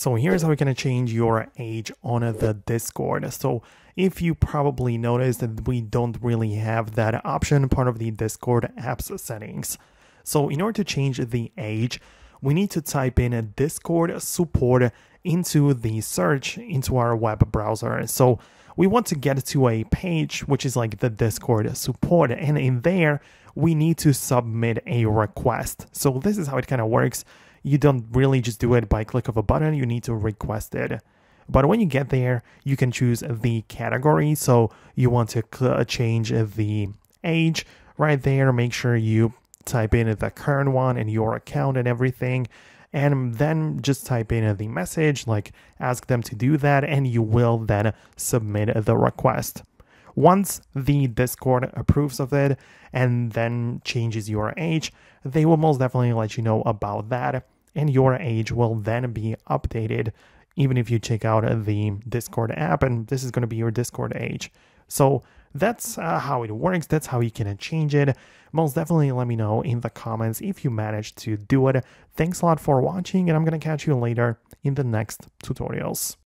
So here's how you're gonna change your age on the Discord. So if you probably noticed that we don't really have that option part of the Discord apps settings. So in order to change the age, we need to type in Discord support into the search into our web browser. So we want to get to a page which is like the Discord support, and in there we need to submit a request. So this is how it kind of works. You don't really just do it by click of a button, you need to request it. But when you get there, you can choose the category. So you want to change the age right there. Make sure you type in the current one and your account and everything. And then just type in the message, like ask them to do that, and you will then submit the request. Once the Discord approves of it and then changes your age, they will most definitely let you know about that, and your age will then be updated even if you check out the Discord app, and this is going to be your Discord age. So that's how it works. That's how you can change it. Most definitely let me know in the comments if you managed to do it. Thanks a lot for watching, and I'm going to catch you later in the next tutorials.